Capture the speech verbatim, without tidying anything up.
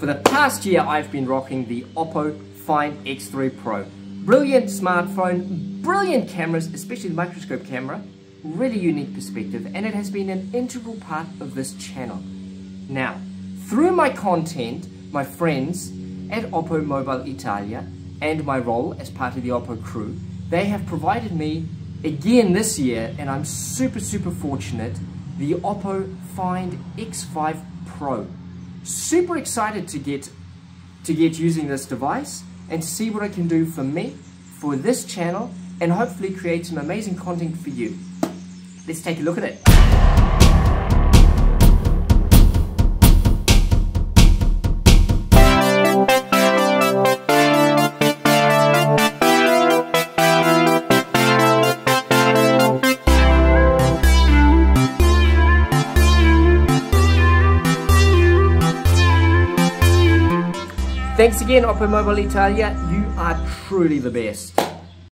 For the past year, I've been rocking the OPPO Find X three Pro. Brilliant smartphone, brilliant cameras, especially the microscope camera, really unique perspective, and it has been an integral part of this channel. Now, through my content, my friends at OPPO Mobile Italia and my role as part of the OPPO crew, they have provided me again this year, and I'm super, super fortunate, the OPPO Find X five Pro. Super excited to get, to get using this device and see what it can do for me, for this channel, and hopefully create some amazing content for you. Let's take a look at it. Thanks again, OPPO Mobile Italia, you are truly the best.